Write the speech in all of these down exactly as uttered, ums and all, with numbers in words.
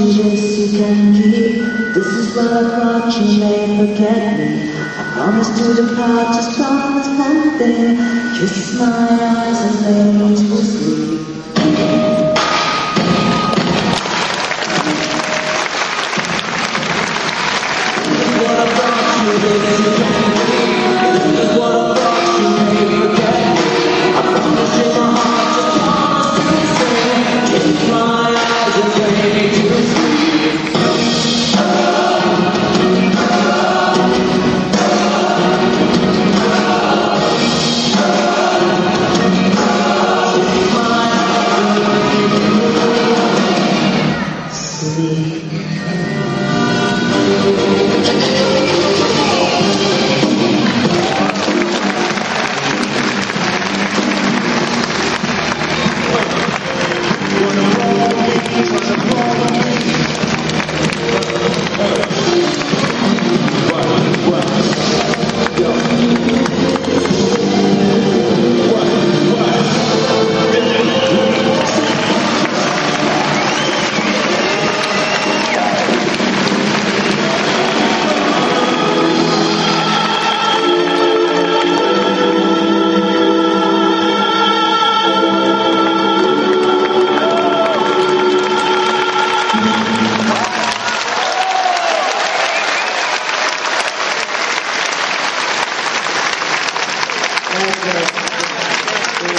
changes you can keep. This is what I brought, you may forget me. I promise to depart just from this one thing. Kiss my eyes and lay me to sleep. This is what I brought, you may forget me. This is what I brought, you may forget me. I promise you my heart just from this one thing. Kiss my eyes and lay me to sleep.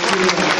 Thank you.